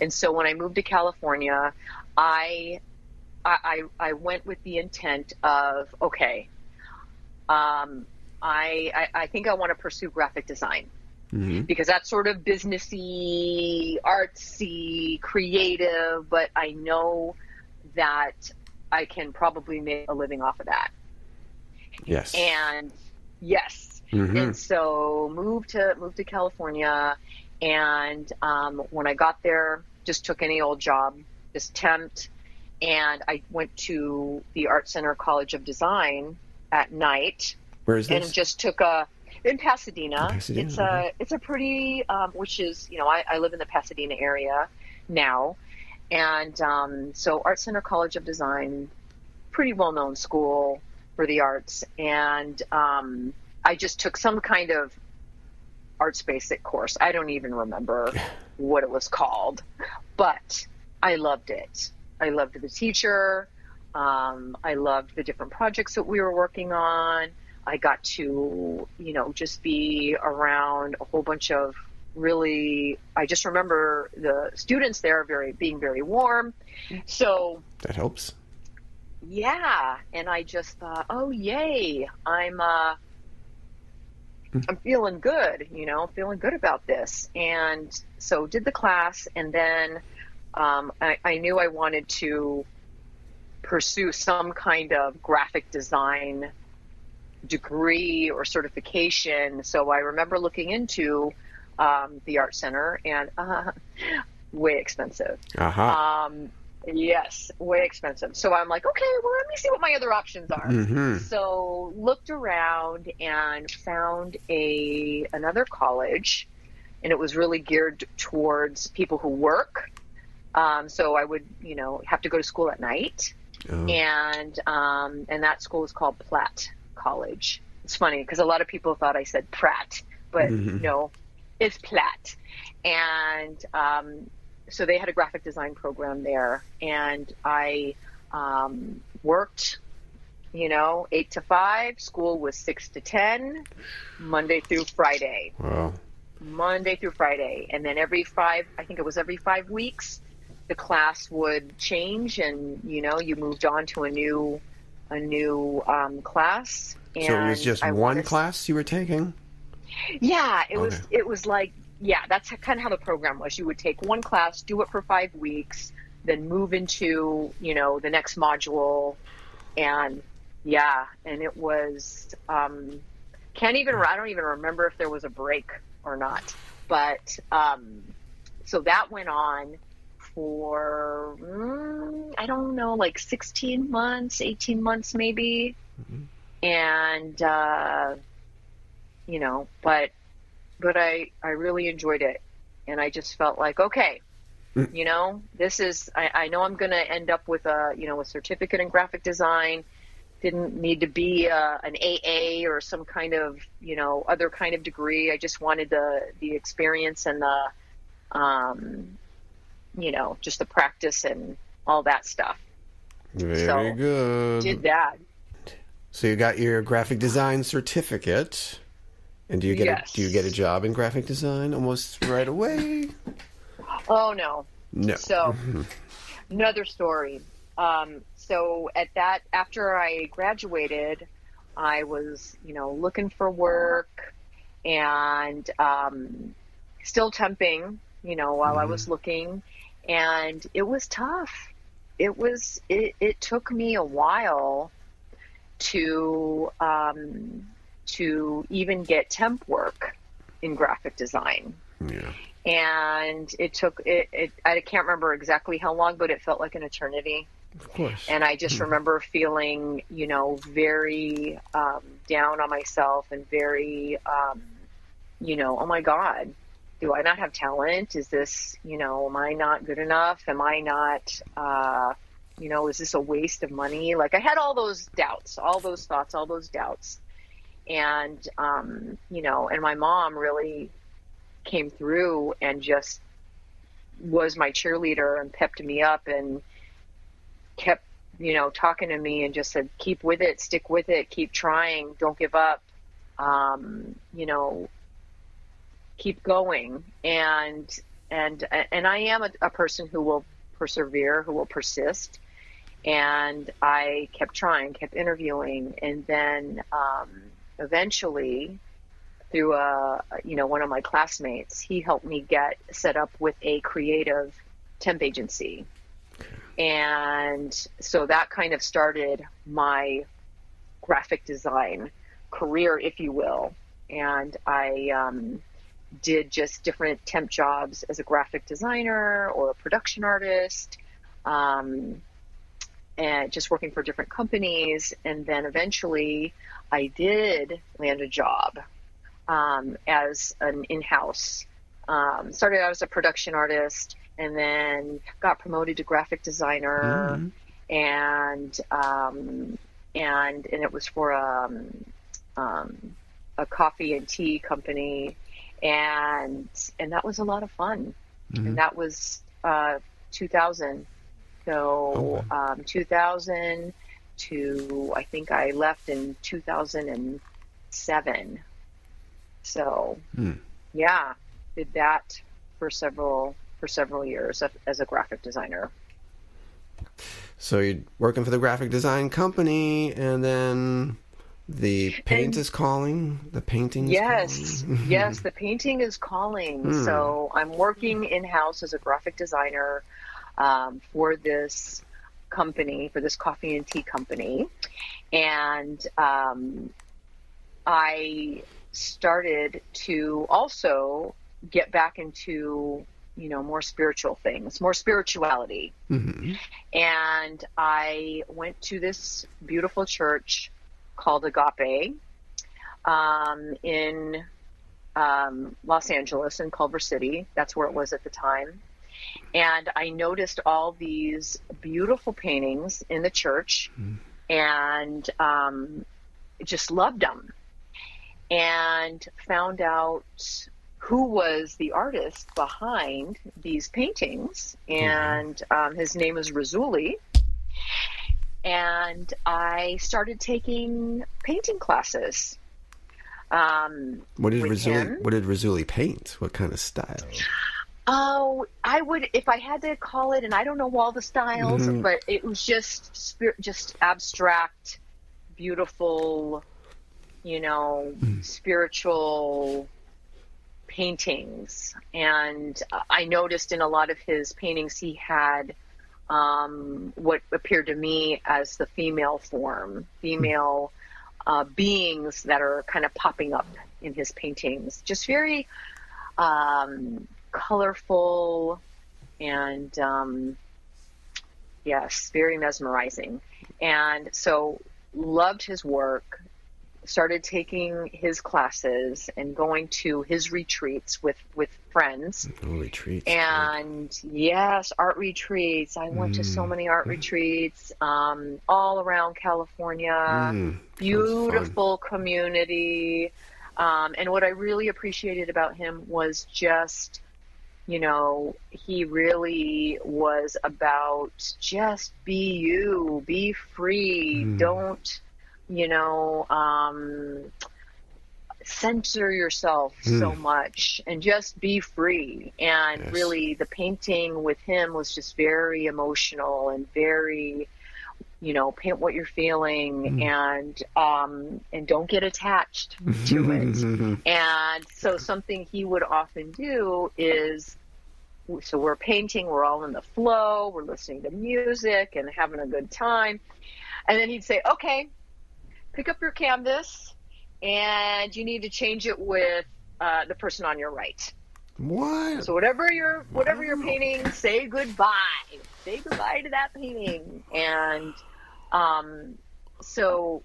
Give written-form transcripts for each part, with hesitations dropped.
And so when I moved to California, I went with the intent of, okay, I think I want to pursue graphic design. Mm-hmm. Because that's sort of businessy, artsy, creative, but I know that I can probably make a living off of that. Yes. And yes. Mm-hmm. And so moved to California, and when I got there, just took any old job, just temped, and I went to the Art Center College of Design at night. Where is this? And just took a in Pasadena. It's a pretty which is, you know, I live in the Pasadena area now, and so Art Center College of Design, pretty well known school for the arts, and I just took some kind of arts basic course. I don't even remember what it was called, but I loved it. I loved the teacher. I loved the different projects that we were working on. I got to, you know, just be around a whole bunch of really, I just remember the students there being very warm. So that helps. Yeah. And I just thought, oh, yay, I'm feeling good, you know, feeling good about this. And so did the class. And then I knew I wanted to pursue some kind of graphic design degree or certification. So I remember looking into the Art Center, and way expensive. Uh-huh. Yes, way expensive. So I'm like, okay, well, let me see what my other options are. Mm-hmm. So looked around and found another college, and it was really geared towards people who work. So I would, you know, have to go to school at night. Oh. And that school is called Platt College. It's funny because a lot of people thought I said Pratt, but mm-hmm. No, it's Platt. And so they had a graphic design program there, and I worked, you know, 8 to 5. School was 6 to 10, Monday through Friday. Wow. Monday through Friday, and then every 5 weeks, the class would change, and you know, you moved on to a new class. And so it was just one class you were taking? Yeah, it was like, yeah, that's kind of how the program was. You would take one class, do it for 5 weeks, then move into, you know, the next module. And yeah, and it was I don't even remember if there was a break or not, but so that went on for I don't know, like 16 months, 18 months maybe. Mm-hmm. And you know, but I really enjoyed it, and I just felt like, okay, mm-hmm. you know, this is I know I'm gonna end up with a certificate in graphic design. Didn't need to be an AA or some kind of, you know, other kind of degree. I just wanted the experience and the you know, just the practice and all that stuff. Very good. Did that. So you got your graphic design certificate, and do you get a job in graphic design almost right away? Oh no. No. So another story. So after I graduated, I was, you know, looking for work, and still temping, you know, while I was looking, and it was tough. It took me a while to even get temp work in graphic design. Yeah. And I can't remember exactly how long, but it felt like an eternity. Of course. And I just remember feeling, you know, very down on myself, and very, you know, oh my God, do I not have talent? Is this, you know, am I not good enough? Am I not, you know, is this a waste of money? Like, I had all those doubts, all those thoughts, all those doubts. And, you know, and my mom really came through and just was my cheerleader and pepped me up and kept, you know, talking to me and just said, keep with it, stick with it, keep trying, don't give up, you know, keep going. And And I am a person who will persevere, who will persist. And I kept trying, kept interviewing. And then eventually, through one of my classmates, he helped me get set up with a creative temp agency. And so that kind of started my graphic design career, if you will. And I did just different temp jobs as a graphic designer or a production artist, and just working for different companies. And then eventually I did land a job as an in-house. Started out as a production artist and then got promoted to graphic designer. Mm-hmm. And it was for a coffee and tea company, and that was a lot of fun. Mm-hmm. And that was 2000. So 2000 to, I think I left in 2007. So yeah, did that for several years as a graphic designer. So you're working for the graphic design company, and then the paint is calling. The painting is calling. Yes, the painting is calling. So I'm working in-house as a graphic designer for this company, for this coffee and tea company. And I started to also get back into more spiritual things, more spirituality. Mm-hmm. And I went to this beautiful church called Agape in Los Angeles, in Culver City. That's where it was at the time. And I noticed all these beautiful paintings in the church, mm-hmm. and just loved them, and found out who was the artist behind these paintings, and his name is Rassouli. And I started taking painting classes. What did Rassouli paint? What kind of style? Oh, I would, if I had to call it, and I don't know all the styles, mm-hmm. but it was just abstract, beautiful, spiritual paintings. And I noticed in a lot of his paintings he had what appeared to me as the female form, beings that are kind of popping up in his paintings, just very colorful and yes, very mesmerizing. And so loved his work, started taking his classes and going to his retreats with friends. Retreats. And yes, art retreats. I went to so many art retreats all around California. Beautiful community. And what I really appreciated about him was just, he really was about just be you, be free. Don't, censor yourself so much and just be free. And really the painting with him was just very emotional and very, paint what you're feeling, and don't get attached to it. And so something he would often do is, so we're painting, we're all in the flow, we're listening to music and having a good time. And then he'd say, okay, pick up your canvas, and you need to change it with the person on your right. What? So whatever you're painting, say goodbye. Say goodbye to that painting. And so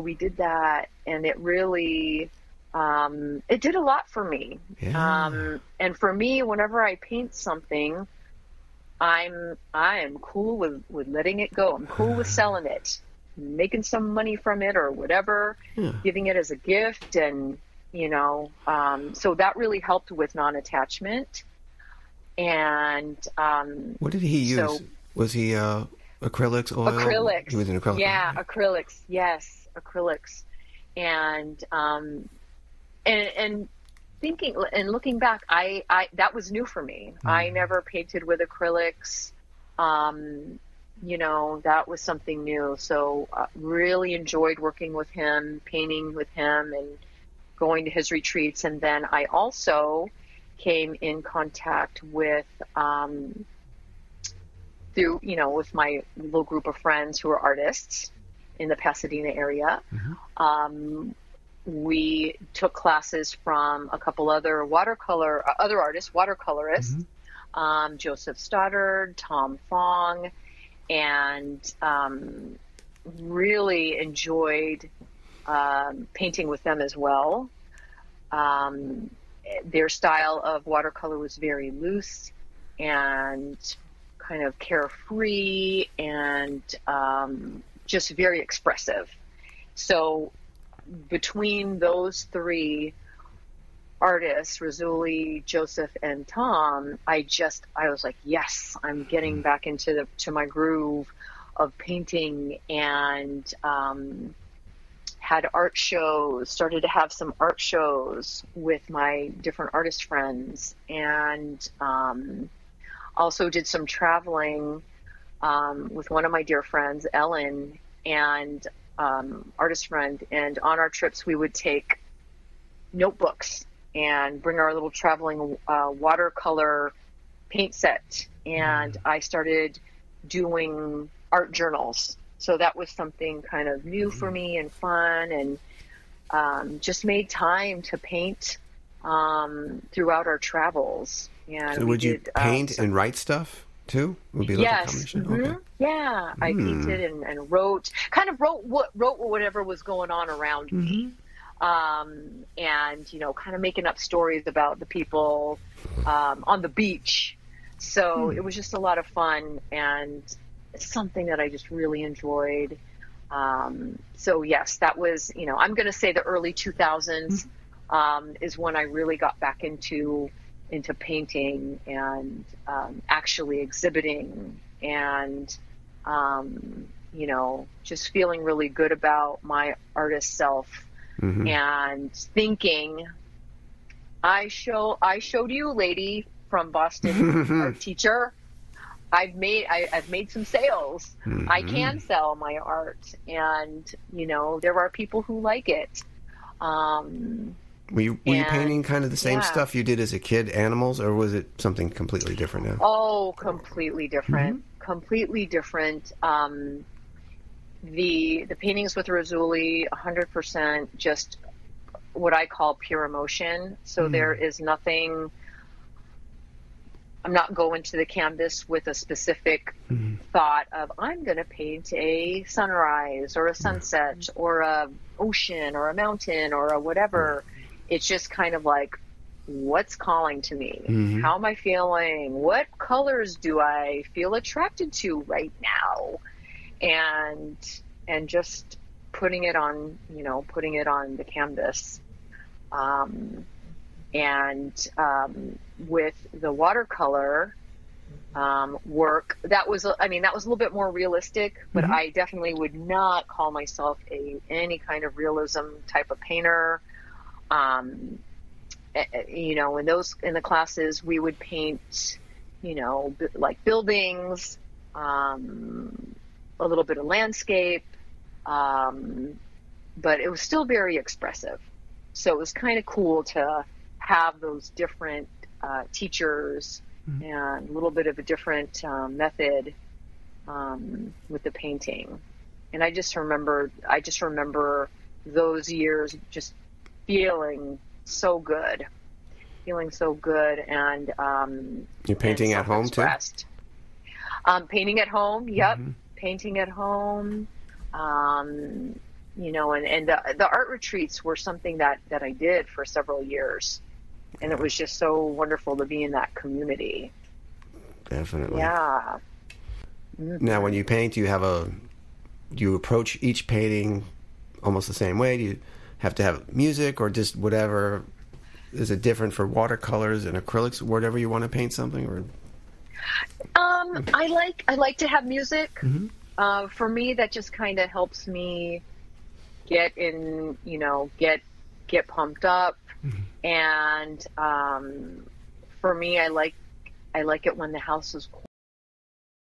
we did that, and it really it did a lot for me. Yeah. And for me, whenever I paint something, I am cool with letting it go. I'm cool with selling it, making some money from it or whatever, giving it as a gift. And so that really helped with non-attachment. And what did he use? Was he acrylics, oil? Acrylics. He was in acrylics. Yeah, acrylics. Yes, acrylics. And thinking and looking back, I that was new for me. Mm. I never painted with acrylics. You know, that was something new. So really enjoyed working with him, painting with him, and going to his retreats. And then I also came in contact with, through, you know, with my little group of friends who are artists in the Pasadena area. Mm-hmm. We took classes from a couple other watercolorists, mm-hmm. Joseph Stoddard, Tom Fong, and really enjoyed painting with them as well. Their style of watercolor was very loose and kind of carefree and just very expressive. So between those three artists, Rassouli, Joseph, and Tom, I was like, yes, I'm getting back into my groove of painting, and had art shows, started to have some art shows with my different artist friends, and also did some traveling with one of my dear friends, Ellen, and artist friend. And on our trips, we would take notebooks and bring our little traveling watercolor paint set. And I started doing art journals. So that was something kind of new for me and fun, and just made time to paint throughout our travels. And so would you paint and write stuff too? Would be like a combination? Mm-hmm. Okay. Yeah, I painted and wrote, wrote whatever was going on around me. And, you know, kind of making up stories about the people on the beach. So it was just a lot of fun and something that I just really enjoyed. So, yes, that was, you know, I'm going to say the early 2000s is when I really got back into painting and actually exhibiting and, you know, just feeling really good about my artist self. Mm-hmm. And thinking, I showed you, lady from Boston, art teacher. I've made some sales. Mm-hmm. I can sell my art, and you know there are people who like it. Were you painting kind of the same stuff you did as a kid, animals, or was it something completely different now? Oh, completely different. Mm-hmm. Completely different. The paintings with Rassouli, 100% just what I call pure emotion. So there is nothing. I'm not going to the canvas with a specific thought of I'm going to paint a sunrise or a sunset or a ocean or a mountain or a whatever. It's just kind of like, what's calling to me? How am I feeling? What colors do I feel attracted to right now? And just putting it on, you know, putting it on the canvas. With the watercolor work, that was a little bit more realistic, but I definitely would not call myself any kind of realism type of painter. You know, in the classes we would paint, you know, like buildings, a little bit of landscape, but it was still very expressive. So it was kind of cool to have those different teachers and a little bit of a different method with the painting. And I just remember those years just feeling so good. And you're painting at home too? Painting at home, yep. Mm-hmm. Painting at home, you know, and the art retreats were something that I did for several years, and it was just so wonderful to be in that community. Definitely. Yeah. Now, when you paint, do you approach each painting almost the same way? Do you have to have music or just whatever? Is it different for watercolors and acrylics, whatever you want to paint something, or? I like to have music. For me, that just kind of helps me get pumped up, And for me, I like it when the house is